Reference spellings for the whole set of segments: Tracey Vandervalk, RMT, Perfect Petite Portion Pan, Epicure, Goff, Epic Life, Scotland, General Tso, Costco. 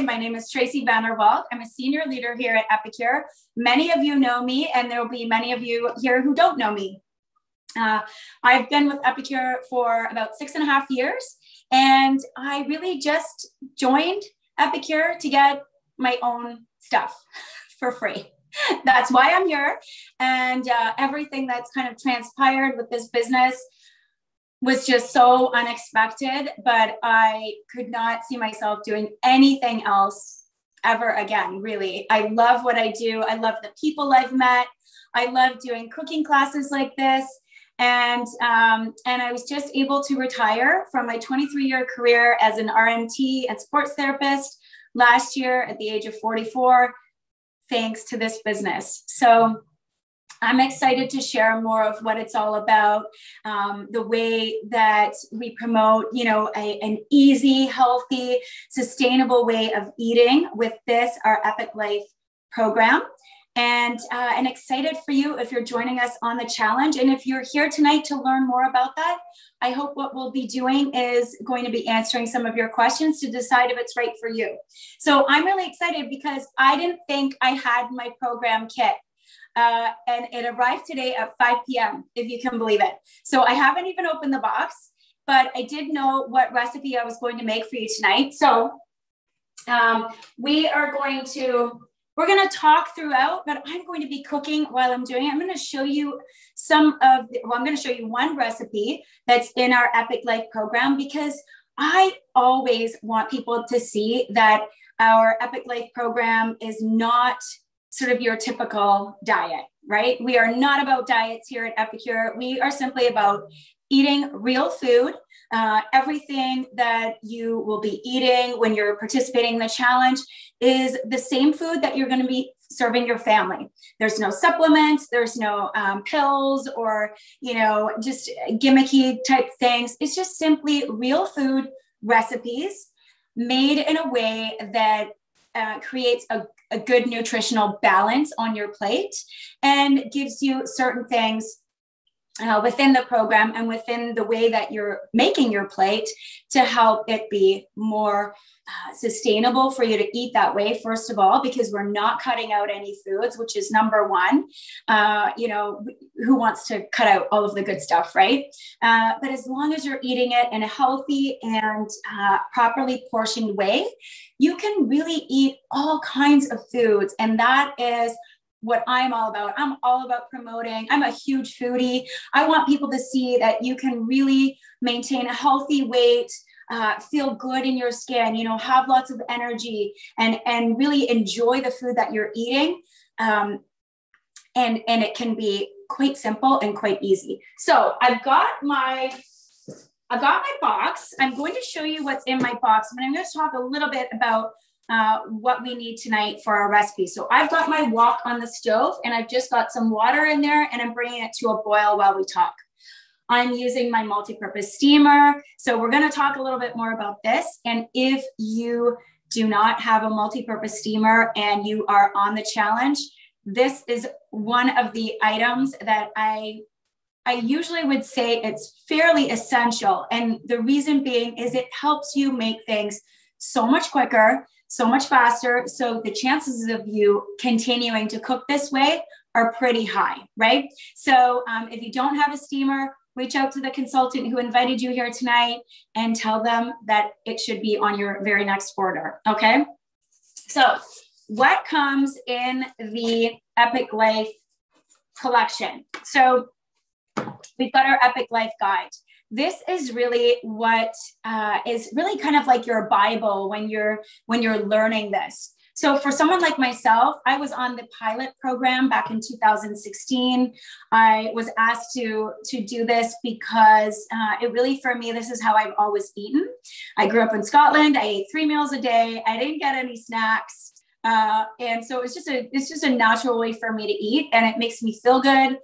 My name is Tracey Vandervalk. I'm a senior leader here at Epicure. Many of you know me, and there will be many of you here who don't know me. I've been with Epicure for about 6.5 years, and I really just joined Epicure to get my own stuff for free. That's why I'm here, and everything that's kind of transpired with this business was just so unexpected, but I could not see myself doing anything else ever again, really. I love what I do. I love the people I've met. I love doing cooking classes like this. And I was just able to retire from my 23-year career as an RMT and sports therapist last year at the age of 44, thanks to this business. So I'm excited to share more of what it's all about, the way that we promote, you know, an easy, healthy, sustainable way of eating with this, our Epic Life program. And excited for you if you're joining us on the challenge. And if you're here tonight to learn more about that, I hope what we'll be doing is going to be answering some of your questions to decide if it's right for you. So I'm really excited because I didn't think I had my program kit. And it arrived today at 5 p.m., if you can believe it. So I haven't even opened the box, but I did know what recipe I was going to make for you tonight. So we're going to talk throughout, but I'm going to be cooking while I'm doing it. I'm going to show you I'm going to show you one recipe that's in our Epic Life program, because I always want people to see that our Epic Life program is not sort of your typical diet, right? We are not about diets here at Epicure. We are simply about eating real food. Everything that you will be eating when you're participating in the challenge is the same food that you're going to be serving your family. There's no supplements, there's no pills or, you know, just gimmicky type things. It's just simply real food recipes made in a way that creates a good nutritional balance on your plate and gives you certain things within the program and within the way that you're making your plate to help it be more sustainable for you to eat that way, first of all, because we're not cutting out any foods, which is number one. You know, who wants to cut out all of the good stuff, right? But as long as you're eating it in a healthy and properly portioned way, you can really eat all kinds of foods. And that is what I'm all about. I'm all about promoting. I'm a huge foodie. I want people to see that you can really maintain a healthy weight, feel good in your skin, you know, have lots of energy and really enjoy the food that you're eating. And it can be quite simple and quite easy. So I've got my box. I'm going to show you what's in my box, but I'm going to talk a little bit about what we need tonight for our recipe. So I've got my wok on the stove and I've just got some water in there and I'm bringing it to a boil while we talk. I'm using my multi-purpose steamer. So we're going to talk a little bit more about this. And if you do not have a multi-purpose steamer and you are on the challenge, this is one of the items that I usually would say it's fairly essential. And the reason being is it helps you make things so much quicker, so much faster. So the chances of you continuing to cook this way are pretty high, right? So if you don't have a steamer, reach out to the consultant who invited you here tonight and tell them that it should be on your very next order, okay? So what comes in the Epic Life collection? So we've got our Epic Life guide. This is really what is really kind of like your Bible when you're learning this. So for someone like myself, I was on the pilot program back in 2016. I was asked to do this because it really, for me, this is how I've always eaten. I grew up in Scotland. I ate 3 meals a day. I didn't get any snacks. And so it's just a natural way for me to eat, and it makes me feel good.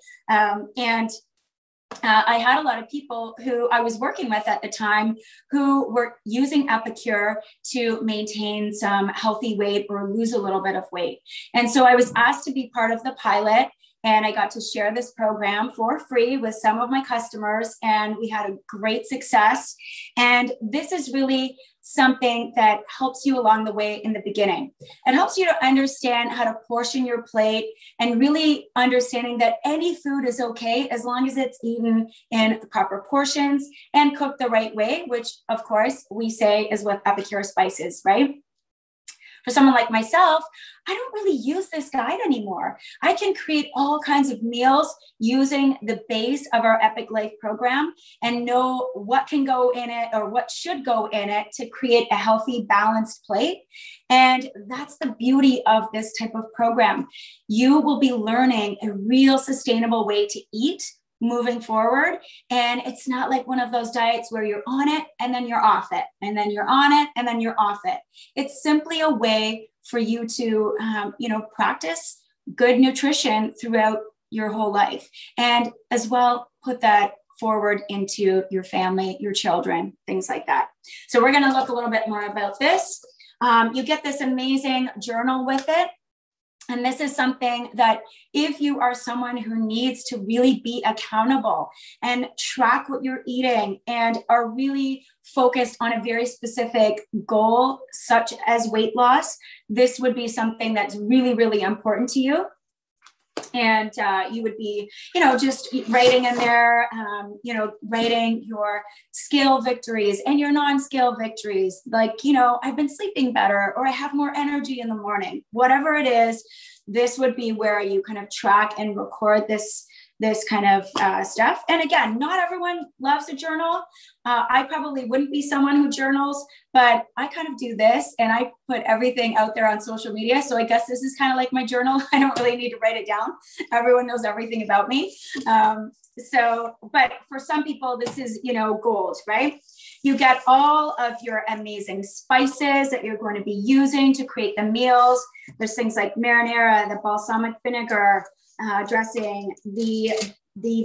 I had a lot of people who I was working with at the time who were using Epicure to maintain some healthy weight or lose a little bit of weight. And so I was asked to be part of the pilot, and I got to share this program for free with some of my customers, and we had a great success. And this is really something that helps you along the way in the beginning. It helps you to understand how to portion your plate and really understanding that any food is okay as long as it's eaten in the proper portions and cooked the right way, which of course we say is with Epicure spices, right? For someone like myself, I don't really use this guide anymore. I can create all kinds of meals using the base of our Epic Life program and know what can go in it or what should go in it to create a healthy, balanced plate. And that's the beauty of this type of program. You will be learning a real sustainable way to eat moving forward. And it's not like one of those diets where you're on it and then you're off it, and then you're on it and then you're off it. It's simply a way for you to, practice good nutrition throughout your whole life. And as well, put that forward into your family, your children, things like that. So we're going to look a little bit more about this. You get this amazing journal with it. And this is something that if you are someone who needs to really be accountable and track what you're eating and are really focused on a very specific goal, such as weight loss, this would be something that's really, really important to you. And you would be, just writing in there, writing your scale victories and your non-scale victories. Like, I've been sleeping better, or I have more energy in the morning, whatever it is, this would be where you kind of track and record this kind of stuff. And again, not everyone loves a journal. I probably wouldn't be someone who journals, but I kind of do this and I put everything out there on social media. So I guess this is kind of like my journal. I don't really need to write it down. Everyone knows everything about me. But for some people, this is, gold, right? You get all of your amazing spices that you're going to be using to create the meals. There's things like marinara, the balsamic vinegar, dressing, the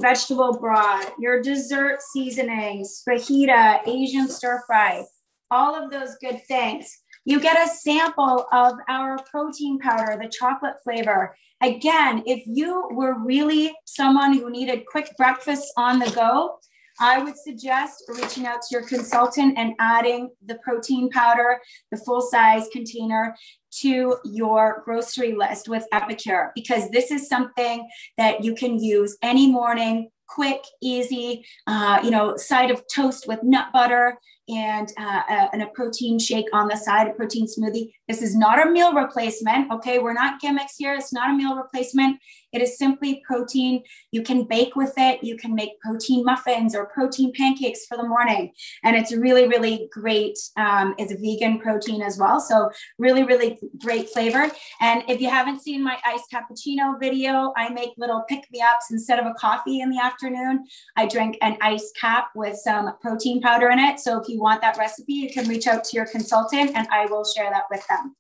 vegetable broth, your dessert seasonings, fajita, Asian stir fry, all of those good things. You get a sample of our protein powder, the chocolate flavor. Again, if you were really someone who needed quick breakfast on the go, I would suggest reaching out to your consultant and adding the protein powder, the full-size container, to your grocery list with Epicure, because this is something that you can use any morning, quick, easy, side of toast with nut butter and a protein shake on the side, a protein smoothie. This is not a meal replacement, okay? We're not gimmicks here. It's not a meal replacement. It is simply protein. You can bake with it. You can make protein muffins or protein pancakes for the morning. And it's really, really great. It's vegan protein as well. So really, really great flavor. And if you haven't seen my iced cappuccino video, I make little pick-me-ups instead of a coffee in the afternoon. I drink an iced cap with some protein powder in it. So if you want that recipe, you can reach out to your consultant and I will share that with them.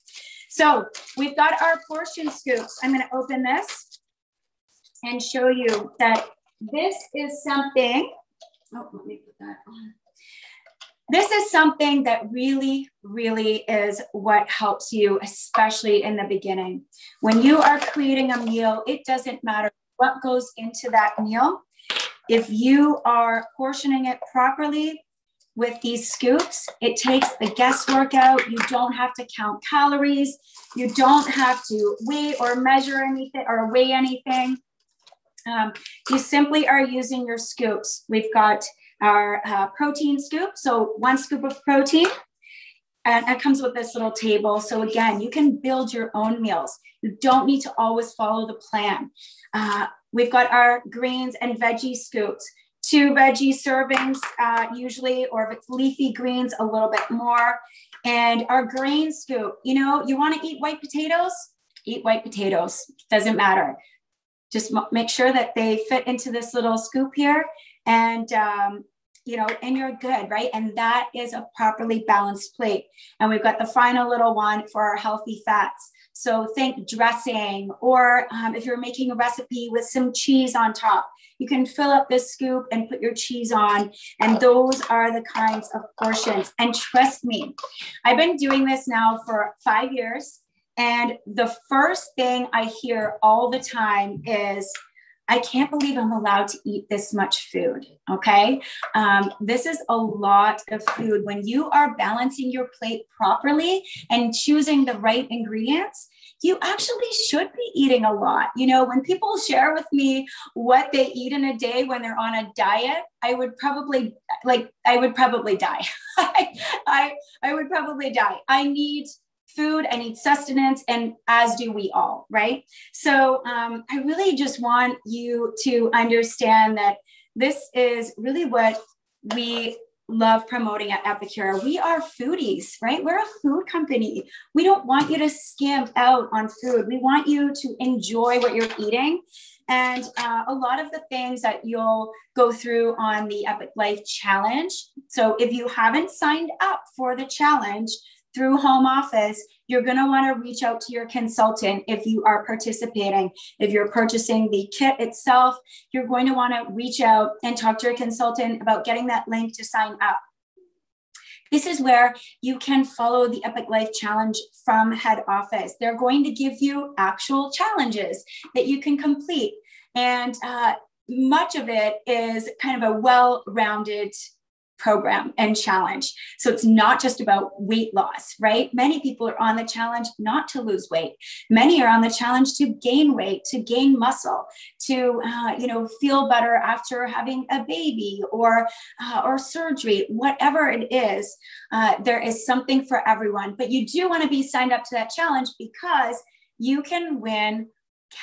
So we've got our portion scoops. I'm going to open this and show you that this is something, let me put that on. This is something that really, really is what helps you, especially in the beginning. When you are creating a meal, it doesn't matter what goes into that meal. If you are portioning it properly, with these scoops, it takes the guesswork out. You don't have to count calories. You don't have to weigh or measure anything or weigh anything. You simply are using your scoops. We've got our protein scoop. So one scoop of protein, and it comes with this little table. So again, you can build your own meals. You don't need to always follow the plan. We've got our greens and veggie scoops. 2 veggie servings usually, or if it's leafy greens, a little bit more. And our grain scoop, you want to eat white potatoes? Eat white potatoes, doesn't matter. Just make sure that they fit into this little scoop here and you're good, right? And that is a properly balanced plate. And we've got the final little one for our healthy fats. So think dressing, or if you're making a recipe with some cheese on top, you can fill up this scoop and put your cheese on. And those are the kinds of portions. And trust me, I've been doing this now for 5 years. And the first thing I hear all the time is, I can't believe I'm allowed to eat this much food, okay? This is a lot of food. When you are balancing your plate properly and choosing the right ingredients, you actually should be eating a lot. You know, when people share with me what they eat in a day when they're on a diet, I would probably die. I would probably die. I need food, I need sustenance, and as do we all, right? So I really just want you to understand that this is really what we love promoting at Epicure. We are foodies, right? We're a food company. We don't want you to skimp out on food. We want you to enjoy what you're eating. And a lot of the things that you'll go through on the Epic Life Challenge. So if you haven't signed up for the challenge, through home office, you're going to want to reach out to your consultant if you are participating. If you're purchasing the kit itself, you're going to want to reach out and talk to your consultant about getting that link to sign up. This is where you can follow the Epic Life Challenge from head office. They're going to give you actual challenges that you can complete. And much of it is kind of a well-rounded program and challenge. So it's not just about weight loss, right? Many people are on the challenge not to lose weight. Many are on the challenge to gain weight, to gain muscle, to you know, feel better after having a baby or surgery. Whatever it is, there is something for everyone. But you do want to be signed up to that challenge because you can win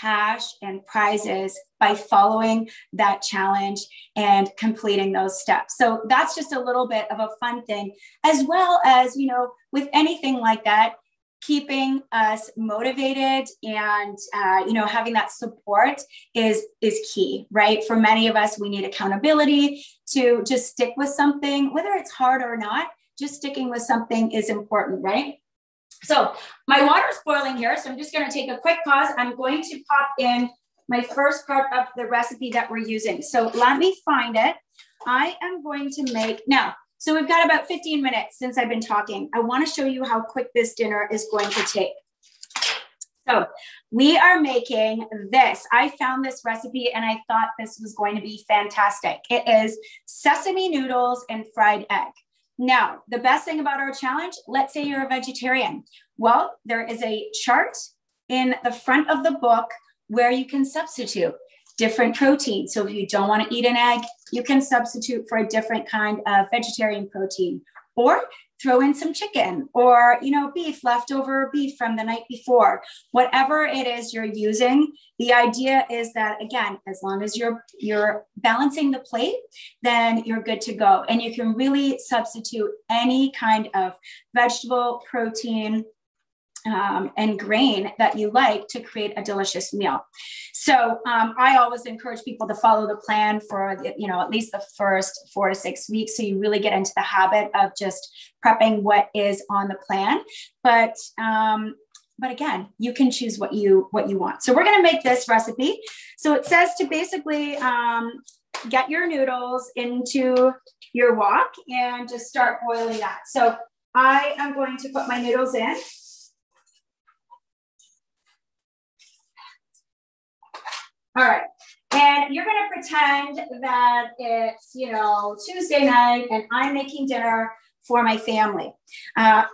cash and prizes by following that challenge and completing those steps. So that's just a little bit of a fun thing, as well as, you know, with anything like that, keeping us motivated and, you know, having that support is key, right? For many of us, we need accountability to just stick with something, whether it's hard or not, just sticking with something is important, right? So my water's boiling here, so I'm just going to take a quick pause. I'm going to pop in my first part of the recipe that we're using. So let me find it. I am going to make now. So we've got about 15 minutes since I've been talking. I want to show you how quick this dinner is going to take. So we are making this. I found this recipe and I thought this was going to be fantastic. It is sesame noodles and fried egg. Now, the best thing about our challenge, let's say you're a vegetarian. Well, there is a chart in the front of the book where you can substitute different proteins. So if you don't want to eat an egg, you can substitute for a different kind of vegetarian protein, or throw in some chicken or, you know, beef, leftover beef from the night before. Whatever it is you're using, the idea is that, again, as long as you're balancing the plate, then you're good to go. And you can really substitute any kind of vegetable, protein, and grain that you like to create a delicious meal. So I always encourage people to follow the plan for, you know, at least the first 4 to 6 weeks. So you really get into the habit of just prepping what is on the plan. But again, you can choose what you want. So we're going to make this recipe. So it says to basically get your noodles into your wok and just start boiling that. So I am going to put my noodles in. All right, and you're gonna pretend that it's, you know, Tuesday night and I'm making dinner for my family.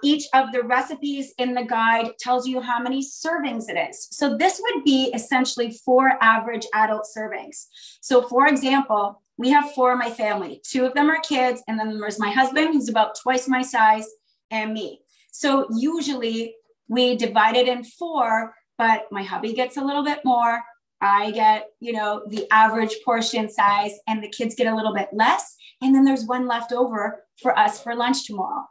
Each of the recipes in the guide tells you how many servings it is. So this would be essentially 4 average adult servings. So for example, we have 4 in my family. 2 of them are kids, and then there's my husband, who's about twice my size, and me. So usually we divide it in 4, but my hubby gets a little bit more, I get, you know, the average portion size, and the kids get a little bit less. And then there's one left over for us for lunch tomorrow.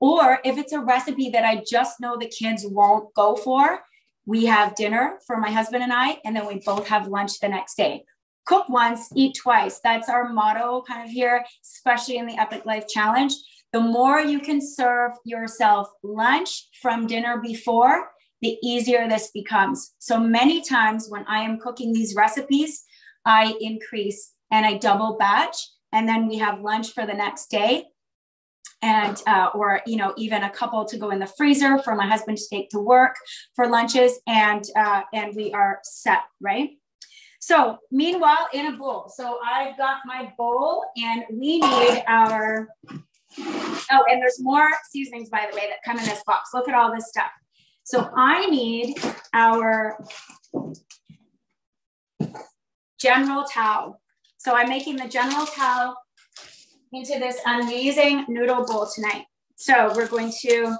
Or if it's a recipe that I just know the kids won't go for, we have dinner for my husband and I, and then we both have lunch the next day. Cook once, eat twice. That's our motto kind of here, especially in the Epic Life Challenge. The more you can serve yourself lunch from dinner before, the easier this becomes. So many times when I am cooking these recipes, I increase and I double batch, and then we have lunch for the next day, and or, you know, even a couple to go in the freezer for my husband to take to work for lunches, and we are set, right? So meanwhile, in a bowl. So I've got my bowl and we need our, oh, and there's more seasonings, by the way, that come in this box. Look at all this stuff. So I need our General Tso. So I'm making the General Tso into this amazing noodle bowl tonight. So we're going to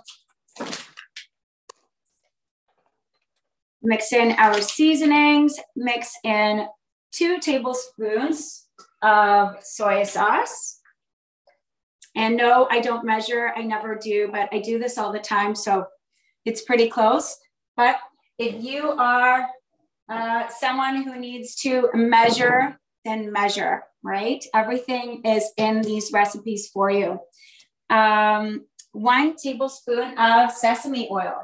mix in our seasonings, mix in 2 tablespoons of soy sauce. And no, I don't measure, I never do, but I do this all the time. So it's pretty close. But if you are someone who needs to measure, then measure, right? Everything is in these recipes for you. 1 tablespoon of sesame oil.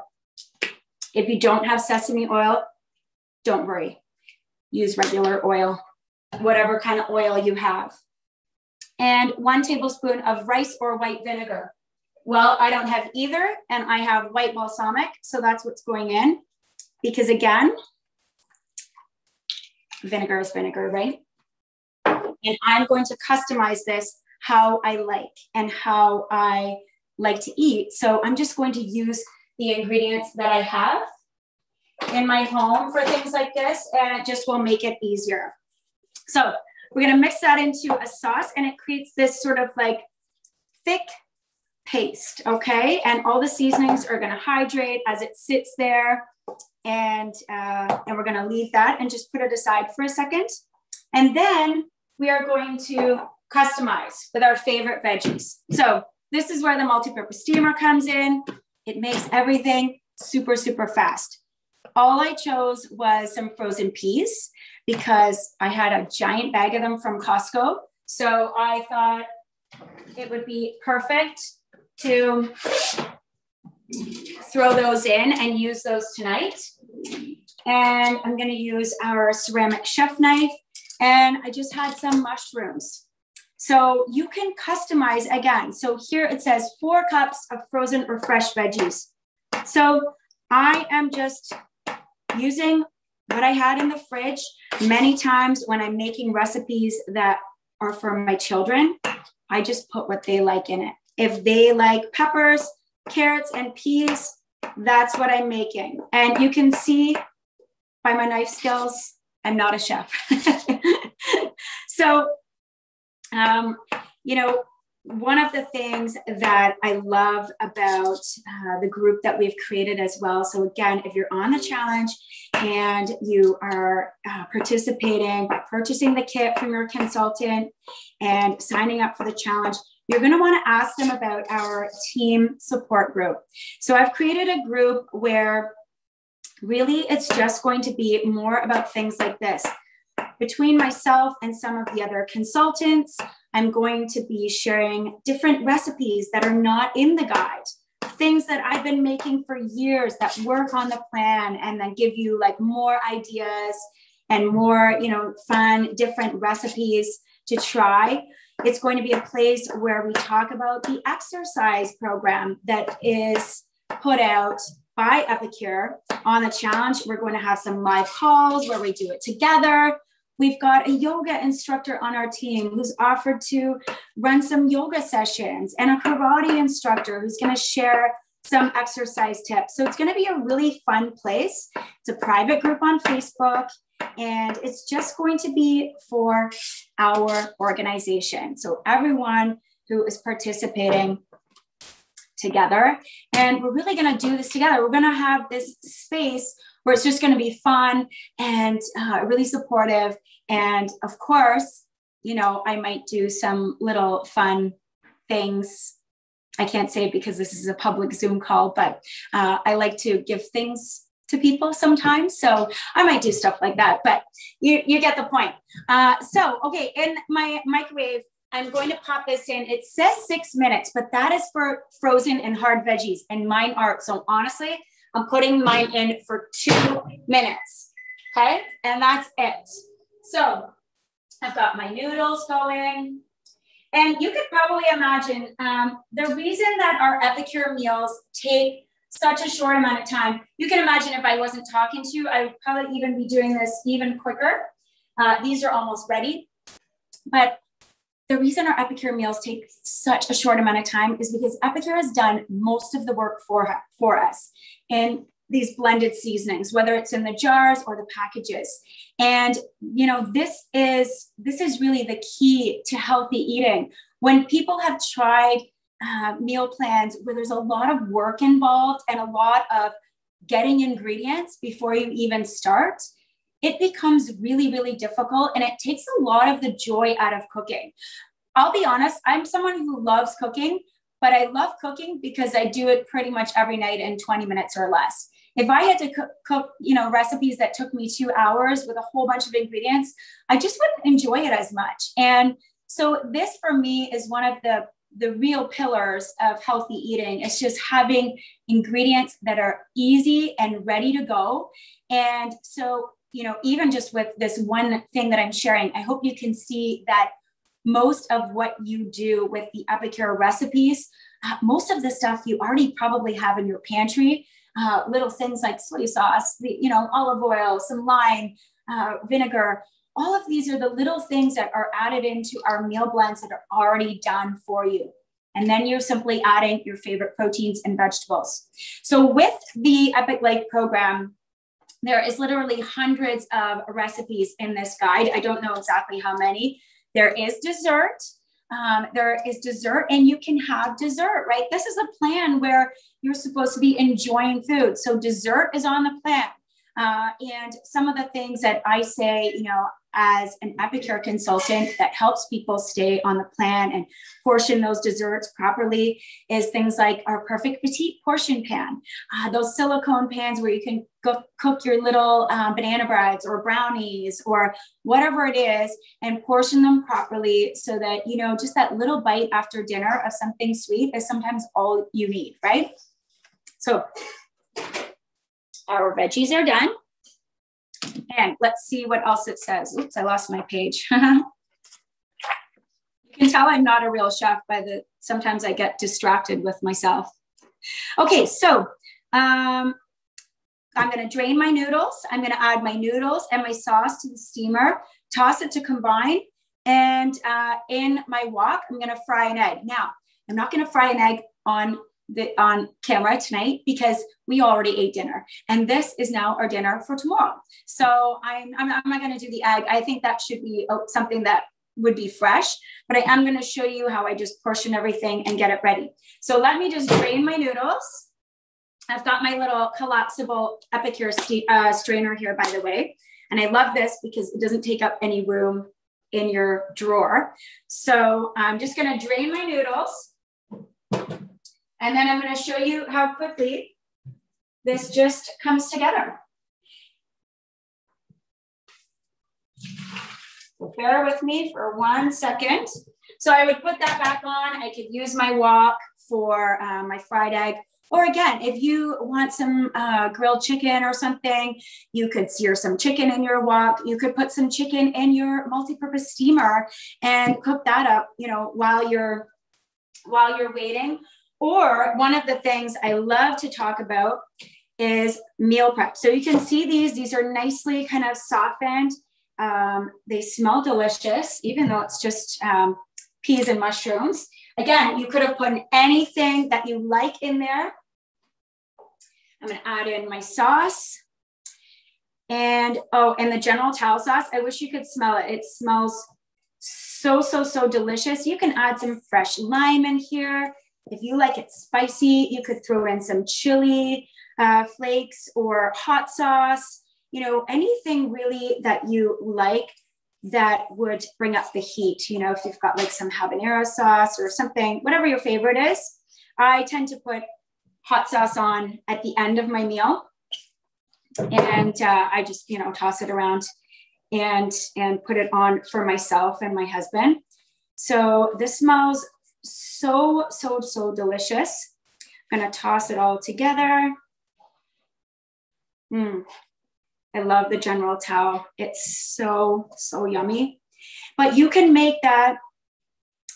If you don't have sesame oil, don't worry. Use regular oil, whatever kind of oil you have. And 1 tablespoon of rice or white vinegar. Well, I don't have either, and I have white balsamic, so that's what's going in. Because again, vinegar is vinegar, right? And I'm going to customize this how I like and how I like to eat. So I'm just going to use the ingredients that I have in my home for things like this, and it just will make it easier. So we're gonna mix that into a sauce, and it creates this sort of like thick paste, okay? And all the seasonings are gonna hydrate as it sits there, and we're gonna leave that and just put it aside for a second. And then we are going to customize with our favorite veggies. So this is where the multi-purpose steamer comes in. It makes everything super, super fast. All I chose was some frozen peas because I had a giant bag of them from Costco. So I thought it would be perfect to throw those in and use those tonight. And I'm gonna use our ceramic chef knife, and I just had some mushrooms. So you can customize again. So here it says 4 cups of frozen or fresh veggies. So I am just using what I had in the fridge. Many times when I'm making recipes that are for my children, I just put what they like in it. If they like peppers, carrots, and peas, that's what I'm making. And you can see by my knife skills, I'm not a chef. So, you know, one of the things that I love about the group that we've created as well. So again, if you're on the challenge and you are participating by purchasing the kit from your consultant and signing up for the challenge, you're going to want to ask them about our team support group. So I've created a group where really it's just going to be more about things like this. Between myself and some of the other consultants, I'm going to be sharing different recipes that are not in the guide, things that I've been making for years that work on the plan and then give you like more ideas and more, you know, fun, different recipes to try. It's going to be a place where we talk about the exercise program that is put out by Epicure on the challenge. We're going to have some live calls where we do it together. We've got a yoga instructor on our team who's offered to run some yoga sessions, and a karate instructor who's going to share some exercise tips. So it's going to be a really fun place. It's a private group on Facebook, and it's just going to be for our organization. So everyone who is participating together, and we're really going to do this together. We're going to have this space where it's just going to be fun and really supportive. And of course, you know, I might do some little fun things. I can't say it because this is a public Zoom call, but I like to give things to people sometimes. So I might do stuff like that, but you get the point. So, okay, in my microwave, I'm going to pop this in. It says 6 minutes, but that is for frozen and hard veggies, and mine aren't. So honestly, I'm putting mine in for 2 minutes, okay? And that's it. So I've got my noodles going. And you could probably imagine the reason that our Epicure meals take such a short amount of time. You can imagine if I wasn't talking to you, I would probably even be doing this even quicker. These are almost ready. But the reason our Epicure meals take such a short amount of time is because Epicure has done most of the work for us in these blended seasonings, whether it's in the jars or the packages. And, you know, this is really the key to healthy eating. When people have tried meal plans where there's a lot of work involved and a lot of getting ingredients before you even start, it becomes really, really difficult. And it takes a lot of the joy out of cooking. I'll be honest, I'm someone who loves cooking, but I love cooking because I do it pretty much every night in 20 minutes or less. If I had to cook, you know, recipes that took me 2 hours with a whole bunch of ingredients, I just wouldn't enjoy it as much. And so this for me is one of the real pillars of healthy eating. It's just having ingredients that are easy and ready to go. And so, you know, even just with this one thing that I'm sharing, I hope you can see that most of what you do with the Epicure recipes, most of the stuff you already probably have in your pantry, little things like soy sauce, you know, olive oil, some lime, vinegar. All of these are the little things that are added into our meal blends that are already done for you. And then you're simply adding your favorite proteins and vegetables. So with the Epic Life program, there is literally hundreds of recipes in this guide. I don't know exactly how many. There is dessert. And you can have dessert, right? This is a plan where you're supposed to be enjoying food. So dessert is on the plan. And some of the things that I say, you know, as an Epicure consultant that helps people stay on the plan and portion those desserts properly is things like our Perfect Petite Portion Pan, those silicone pans where you can cook your little banana breads or brownies or whatever it is and portion them properly so that, you know, just that little bite after dinner of something sweet is sometimes all you need, right? So our veggies are done. And let's see what else it says. Oops, I lost my page. You can tell I'm not a real chef by the, sometimes I get distracted with myself. Okay, so I'm gonna drain my noodles. I'm gonna add my noodles and my sauce to the steamer, toss it to combine. And in my wok, I'm gonna fry an egg. Now, I'm not gonna fry an egg on camera tonight because we already ate dinner and this is now our dinner for tomorrow. So I'm not going to do the egg. I think that should be something that would be fresh, but I am going to show you how I just portion everything and get it ready. So let me just drain my noodles. I've got my little collapsible Epicure strainer here, by the way. And I love this because it doesn't take up any room in your drawer. So I'm just going to drain my noodles. And then I'm going to show you how quickly this just comes together. So bear with me for 1 second. So I would put that back on. I could use my wok for my fried egg. Or again, if you want some grilled chicken or something, you could sear some chicken in your wok. You could put some chicken in your multi-purpose steamer and cook that up, you know, while you're waiting. Or one of the things I love to talk about is meal prep. So you can see these are nicely kind of softened. They smell delicious, even though it's just peas and mushrooms. Again, you could have put anything that you like in there. I'm gonna add in my sauce and, oh, and the General Tso sauce. I wish you could smell it. It smells so, so, so delicious. You can add some fresh lime in here. If you like it spicy, you could throw in some chili flakes or hot sauce, you know, anything really that you like that would bring up the heat. You know, if you've got like some habanero sauce or something, whatever your favorite is. I tend to put hot sauce on at the end of my meal. And I just, you know, toss it around and put it on for myself and my husband. So this smells so, so, so delicious. I'm gonna toss it all together. I love the General Tso. It's so, so yummy. But you can make that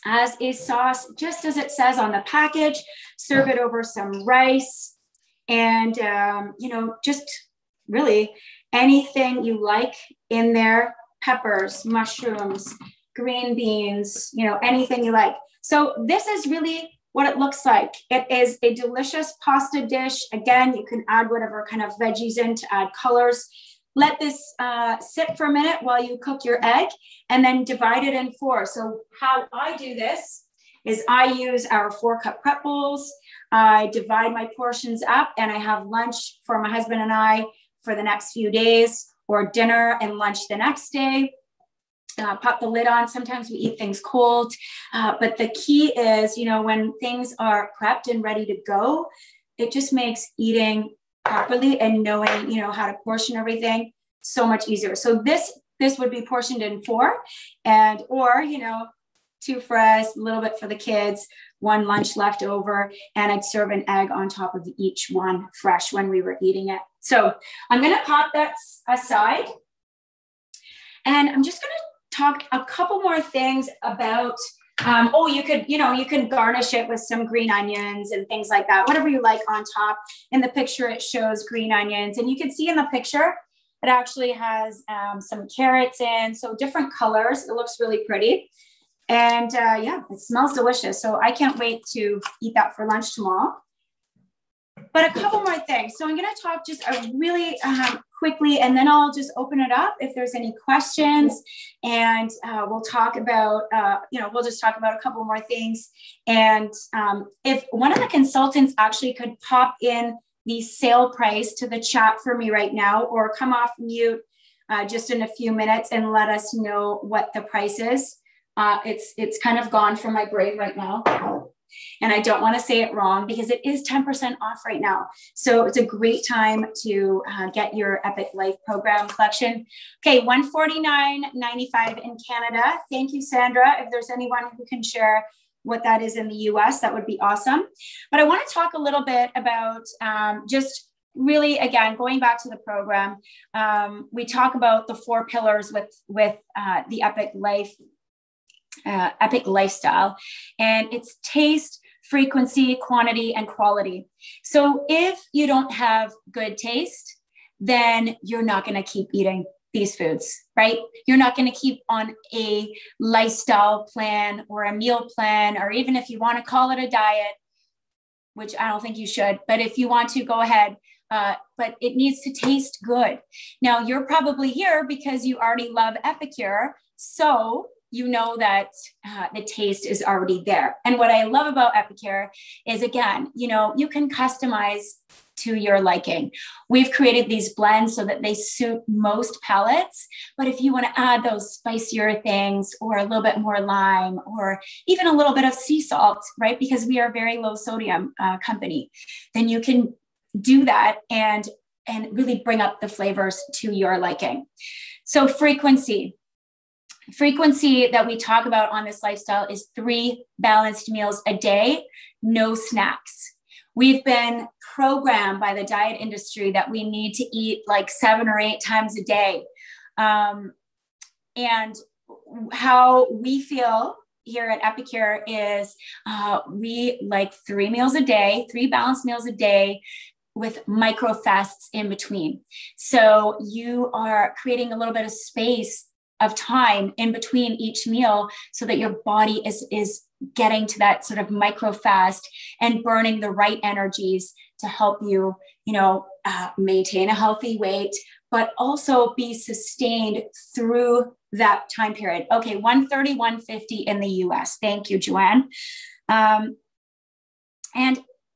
as a sauce, just as it says on the package, serve it over some rice and, you know, just really anything you like in there. peppers, mushrooms, green beans, you know, anything you like. So this is really what it looks like. It is a delicious pasta dish. Again, you can add whatever kind of veggies in to add colors. Let this sit for a minute while you cook your egg, and then divide it in four. So how I do this is I use our 4-cup prep bowls. I divide my portions up, and I have lunch for my husband and I for the next few days, or dinner and lunch the next day. Pop the lid on. Sometimes we eat things cold, but the key is, you know, when things are prepped and ready to go, it just makes eating properly and knowing, you know, how to portion everything so much easier. So this would be portioned in 4, and, or, you know, 2 for us, a little bit for the kids, 1 lunch left over, and I'd serve an egg on top of each one fresh when we were eating it. So I'm going to pop that aside, and I'm just going to talk a couple more things about, oh, you could, you know, you can garnish it with some green onions and things like that, whatever you like on top. In the picture, it shows green onions, and you can see in the picture, it actually has some carrots in, so different colors. It looks really pretty. And yeah, it smells delicious. So I can't wait to eat that for lunch tomorrow. But a couple more things. So I'm going to talk just a really quickly, and then I'll just open it up if there's any questions, and we'll talk about, you know, we'll just talk about a couple more things. And if one of the consultants actually could pop in the sale price to the chat for me right now, or come off mute just in a few minutes and let us know what the price is. It's kind of gone from my brain right now, and I don't want to say it wrong because it is 10% off right now. So it's a great time to get your Epic Life program collection. Okay, $149.95 in Canada. Thank you, Sandra. If there's anyone who can share what that is in the US, that would be awesome. But I want to talk a little bit about just really, again, going back to the program, we talk about the 4 pillars with the Epic Life epic lifestyle, and it's taste, frequency, quantity, and quality. So if you don't have good taste, then you're not going to keep eating these foods, right? You're not going to keep on a lifestyle plan or a meal plan, or even if you want to call it a diet, which I don't think you should, but if you want to, go ahead. But it needs to taste good. Now, you're probably here because you already love Epicure. So you know that the taste is already there. And what I love about Epicure is, again, you know, you can customize to your liking. We've created these blends so that they suit most palates, but if you want to add those spicier things, or a little bit more lime, or even a little bit of sea salt, right? Because we are a very low sodium company, then you can do that and really bring up the flavors to your liking. So frequency. Frequency that we talk about on this lifestyle is 3 balanced meals a day, no snacks. We've been programmed by the diet industry that we need to eat like 7 or 8 times a day. And how we feel here at Epicure is we like 3 meals a day, 3 balanced meals a day, with micro fasts in between. So you are creating a little bit of space of time in between each meal so that your body is getting to that sort of micro fast and burning the right energies to help you, you know, maintain a healthy weight, but also be sustained through that time period. Okay, $130, $150 in the US. Thank you, Joanne. And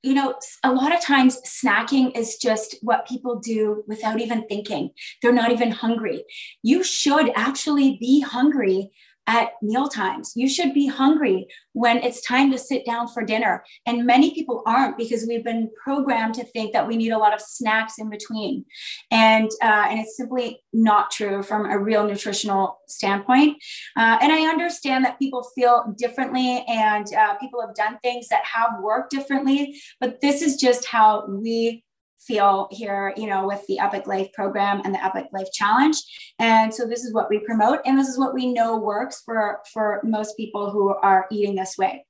you know, a lot of times snacking is just what people do without even thinking. They're not even hungry. You should actually be hungry at meal times. You should be hungry when it's time to sit down for dinner. And many people aren't, because we've been programmed to think that we need a lot of snacks in between. And it's simply not true from a real nutritional standpoint. And I understand that people feel differently, and people have done things that have worked differently, but this is just how we feel here, you know, with the Epic Life program and the Epic Life Challenge. And so this is what we promote, and this is what we know works for most people who are eating this way.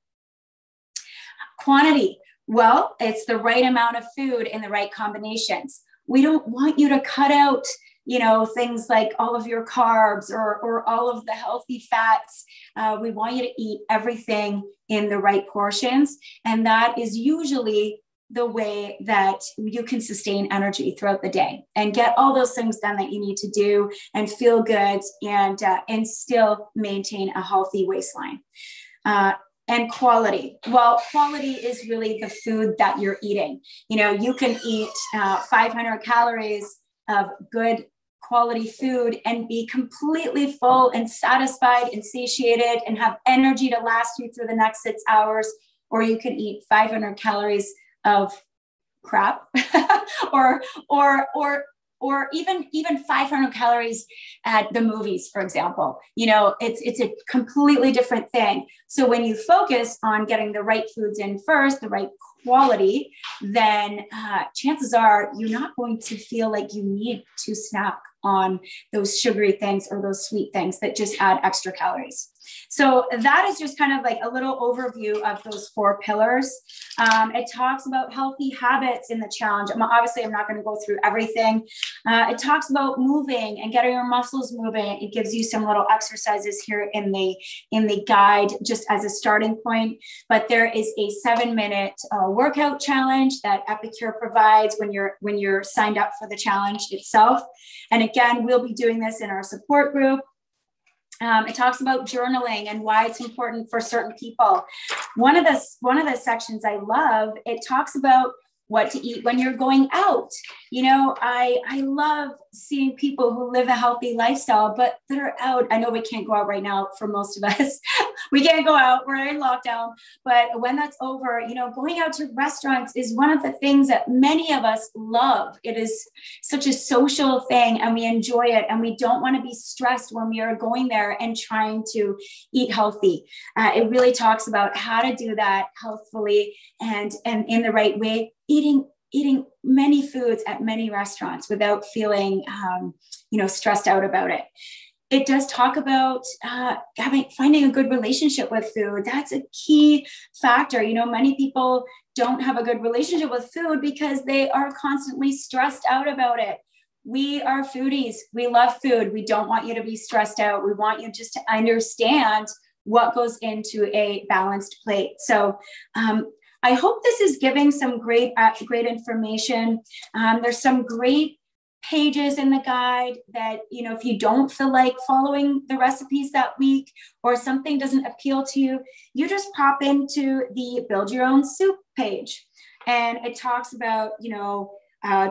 Quantity. Well, it's the right amount of food in the right combinations. We don't want you to cut out you know, things like all of your carbs or all of the healthy fats. We want you to eat everything in the right portions. And that is usually the way that you can sustain energy throughout the day and get all those things done that you need to do and feel good and still maintain a healthy waistline. And quality. Well, quality is really the food that you're eating. You know, you can eat 500 calories of good quality food and be completely full and satisfied and satiated and have energy to last you through the next 6 hours, or you can eat 500 calories of crap or even 500 calories at the movies, for example. You know, it's a completely different thing. So when you focus on getting the right foods in first, the right quality, then chances are you're not going to feel like you need to snack on those sugary things or those sweet things that just add extra calories. So that is just kind of like a little overview of those 4 pillars. It talks about healthy habits in the challenge. I'm not going to go through everything. It talks about moving and getting your muscles moving. It gives you some little exercises here in the guide just as a starting point. But there is a 7-minute workout challenge that Epicure provides when you're signed up for the challenge itself. And again, we'll be doing this in our support group. It talks about journaling and why it's important for certain people. One of the sections I love, it talks about what to eat when you're going out. You know, I love seeing people who live a healthy lifestyle, but that are out. I know we can't go out right now for most of us. We can't go out, we're in lockdown. But when that's over, you know, going out to restaurants is one of the things that many of us love. It is such a social thing and we enjoy it. And we don't want to be stressed when we are going there and trying to eat healthy. It really talks about how to do that healthfully and in the right way. Eating many foods at many restaurants without feeling, you know, stressed out about it. It does talk about finding a good relationship with food. That's a key factor. You know, many people don't have a good relationship with food because they are constantly stressed out about it. We are foodies. We love food. We don't want you to be stressed out. We want you just to understand what goes into a balanced plate. So, I hope this is giving some great information. There's some great pages in the guide that, you know, if you don't feel like following the recipes that week or something doesn't appeal to you, you just pop into the Build Your Own Soup page. And it talks about, you know,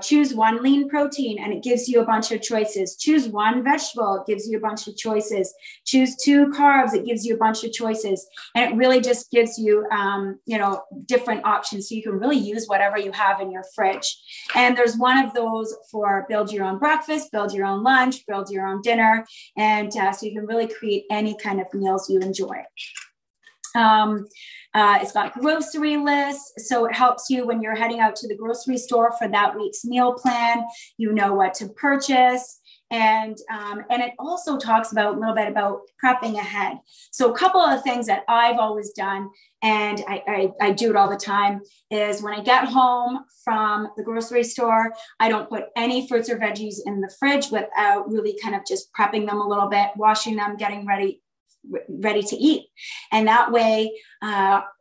choose one lean protein and it gives you a bunch of choices. Choose one vegetable, it gives you a bunch of choices. Choose 2 carbs, it gives you a bunch of choices. And it really just gives you, you know, different options. So you can really use whatever you have in your fridge. And there's one of those for build your own breakfast, build your own lunch, build your own dinner. And so you can really create any kind of meals you enjoy. It's got grocery lists, so it helps you when you're heading out to the grocery store for that week's meal plan. You know what to purchase, and it also talks about a little bit about prepping ahead. So a couple of things that I've always done, and I do it all the time, is when I get home from the grocery store, I don't put any fruits or veggies in the fridge without really kind of just prepping them a little bit, washing them, getting ready to eat. And that way,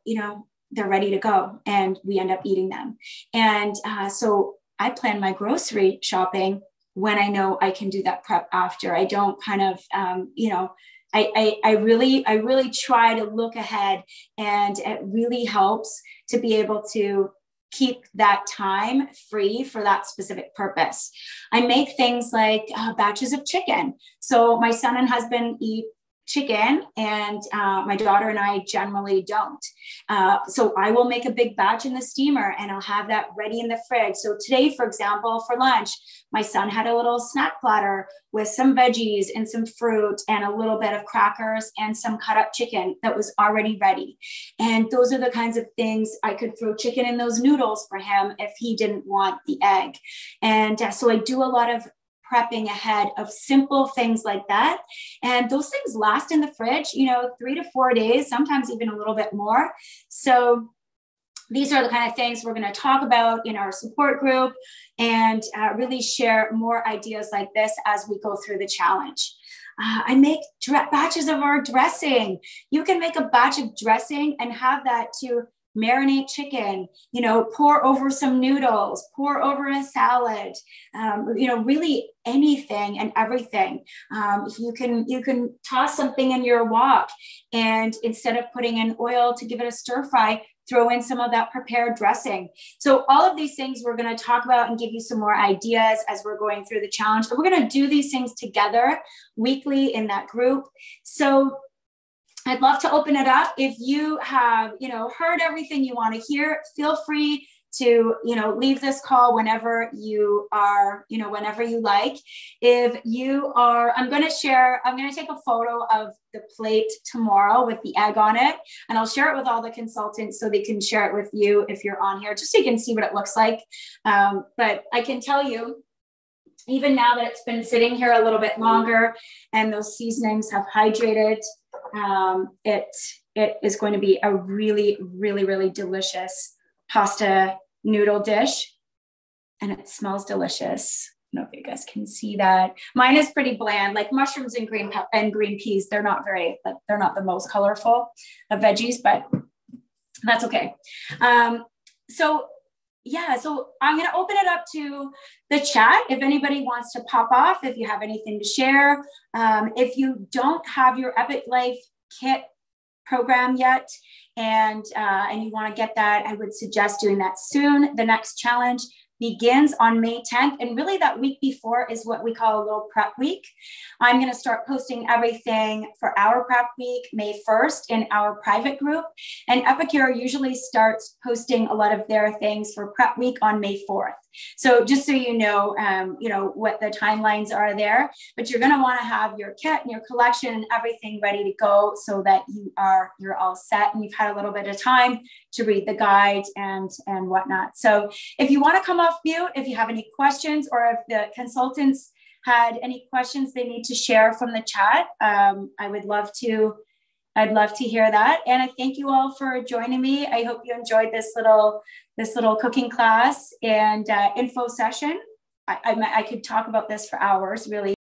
you know, they're ready to go and we end up eating them. And so I plan my grocery shopping when I know I can do that prep after. I don't kind of, you know, I really try to look ahead, and it really helps to be able to keep that time free for that specific purpose. I make things like batches of chicken. So my son and husband eat chicken, and my daughter and I generally don't. So I will make a big batch in the steamer and I'll have that ready in the fridge. So today, for example, for lunch, my son had a little snack platter with some veggies and some fruit and a little bit of crackers and some cut up chicken that was already ready. And those are the kinds of things. I could throw chicken in those noodles for him if he didn't want the egg. And so I do a lot of prepping ahead of simple things like that. And those things last in the fridge, you know, 3 to 4 days, sometimes even a little bit more. So These are the kind of things we're going to talk about in our support group and really share more ideas like this as we go through the challenge. I make batches of our dressing. You can make a batch of dressing and have that to marinate chicken, you know, pour over some noodles, pour over a salad, you know, really anything and everything. You can toss somethok in your wok, and instead of putting in oil to give it a stir fry, throw in some of that prepared dressing. So all of these things we're going to talk about and give you some more ideas as we're going through the challenge. And we're going to do these things together weekly in that group. So I'd love to open it up. If you have, you know, heard everything you want to hear, feel free to, you know, leave this call whenever you are, you know, whenever you like. If you are, I'm going to take a photo of the plate tomorrow with the egg on it, and I'll share it with all the consultants so they can share it with you if you're on here, just so you can see what it looks like. But I can tell you, even now that it's been sitting here a little bit longer and those seasonings have hydrated, it is going to be a really, really, really delicious pasta noodle dish. And it smells delicious. I don't know if you guys can see that. Mine is pretty bland, like mushrooms and green peas. They're not very, like, they're not the most colorful of veggies, but that's okay. So I'm going to open it up to the chat. If anybody wants to pop off, if you have anything to share, if you don't have your Epic Life kit program yet, and you want to get that, I would suggest doing that soon. The next challenge begins on May 10th. And really that week before is what we call a little prep week. I'm going to start posting everything for our prep week, May 1st, in our private group. And Epicure usually starts posting a lot of their things for prep week on May 4th. So just so you know what the timelines are there, but you're going to want to have your kit and your collection and everything ready to go so that you're all set and you've had a little bit of time to read the guide and whatnot. So if you want to come off mute, if you have any questions, or if the consultants had any questions they need to share from the chat, I'd love to hear that. And I thank you all for joining me. I hope you enjoyed this little cooking class and info session. I could talk about this for hours, really.